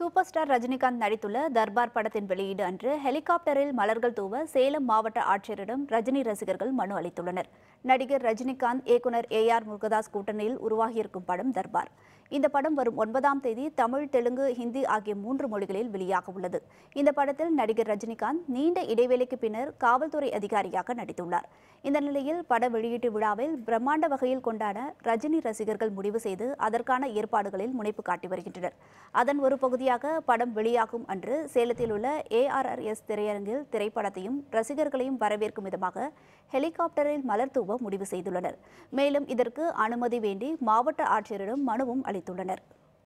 Superstar Rajinikanth Naditula, Darbar Padathin Veliyid Andru, Helicopteril Malargal Thuva, Salem Mavata Atchiridam, Rajini Rasigargal Manu Alithullar. Nadigar Rajinikanth, Ekunar A.R. Murugadas Kootanil, Uruvagirkum Padam Darbar. In the Padam varum 9 Thethi, Tamil, Telungu, Hindi Agiya 3 மொழிகளில் வெளியாக உள்ளது. இந்த படத்தில் நடிகர் ரஜினிகாந்த் நீண்ட இடைவேளைக்கு பின்னர் காவல்துறை அதிகாரியாக நடித்துள்ளார். இந்த நிலையில் பட வெளியீட்டு விழாவில் பிரம்மாண்ட வகையில் கொண்டாட ரஜினி ரசிகர்கள் முடிவு செய்து அதற்கான ஏற்பாடுகளில் முனைப்பு காட்டி வருகின்றனர். அதன் ஒரு பகுதியாக படம் வெளியாகும் அன்று சேலத்தில் உள்ள ARRS திரையரங்கில் திரைப்படத்தையும் ரசிகர்களையும் வரவேற்கும் விதமாக ஹெலிகாப்டரில் மலர் தூவ முடிவு செய்துள்ளனர். மேலும் இதற்கு அனுமதி வேண்டி மாவட்ட ஆட்சியரிடம் மனுவும் அளித்துள்ளனர்.